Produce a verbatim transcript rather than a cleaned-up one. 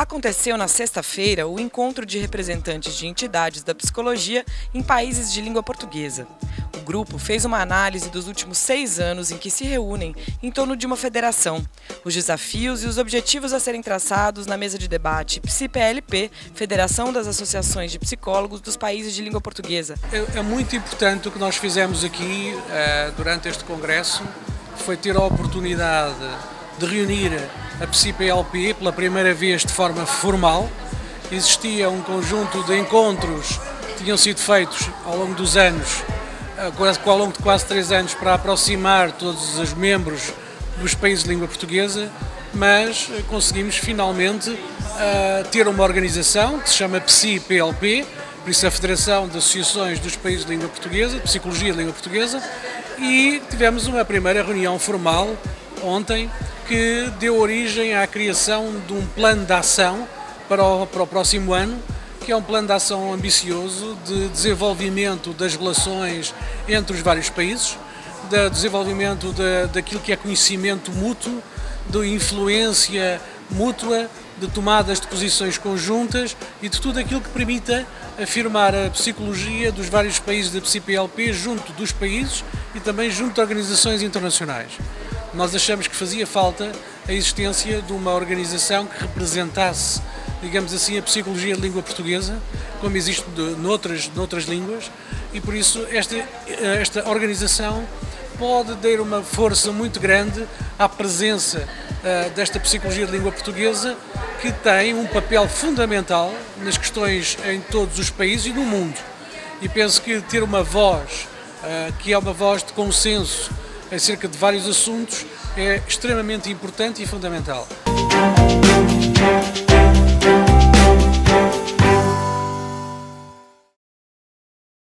Aconteceu na sexta-feira o encontro de representantes de entidades da psicologia em países de língua portuguesa. O grupo fez uma análise dos últimos seis anos em que se reúnem em torno de uma federação, os desafios e os objetivos a serem traçados na mesa de debate P S I P L P, Federação das Associações de Psicólogos dos Países de Língua Portuguesa. É muito importante o que nós fizemos aqui durante este congresso, foi ter a oportunidade de reunir a P S I P L P pela primeira vez de forma formal. Existia um conjunto de encontros que tinham sido feitos ao longo dos anos, ao longo de quase três anos, para aproximar todos os membros dos países de língua portuguesa, mas conseguimos finalmente ter uma organização que se chama P S I P L P, por isso a Federação de Associações dos Países de Língua Portuguesa, de Psicologia de Língua Portuguesa, e tivemos uma primeira reunião formal ontem, que deu origem à criação de um plano de ação para o, para o próximo ano, que é um plano de ação ambicioso de desenvolvimento das relações entre os vários países, de desenvolvimento de, daquilo que é conhecimento mútuo, de influência mútua, de tomadas de posições conjuntas e de tudo aquilo que permita afirmar a psicologia dos vários países da P S I P L P junto dos países e também junto de organizações internacionais. Nós achamos que fazia falta a existência de uma organização que representasse, digamos assim, a psicologia de língua portuguesa, como existe de, noutras, noutras línguas, e por isso esta, esta organização pode dar uma força muito grande à presença uh, desta psicologia de língua portuguesa, que tem um papel fundamental nas questões em todos os países e no mundo. E penso que ter uma voz, uh, que é uma voz de consenso, acerca de vários assuntos, é extremamente importante e fundamental.